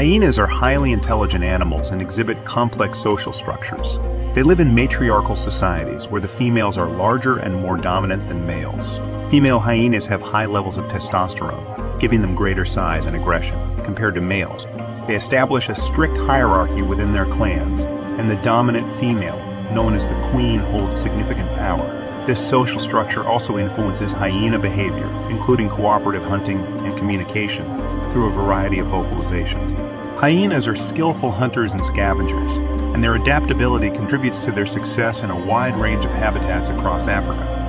Hyenas are highly intelligent animals and exhibit complex social structures. They live in matriarchal societies where the females are larger and more dominant than males. Female hyenas have high levels of testosterone, giving them greater size and aggression compared to males. They establish a strict hierarchy within their clans, and the dominant female, known as the queen, holds significant power. This social structure also influences hyena behavior, including cooperative hunting and communication, through a variety of vocalizations. Hyenas are skillful hunters and scavengers, and their adaptability contributes to their success in a wide range of habitats across Africa.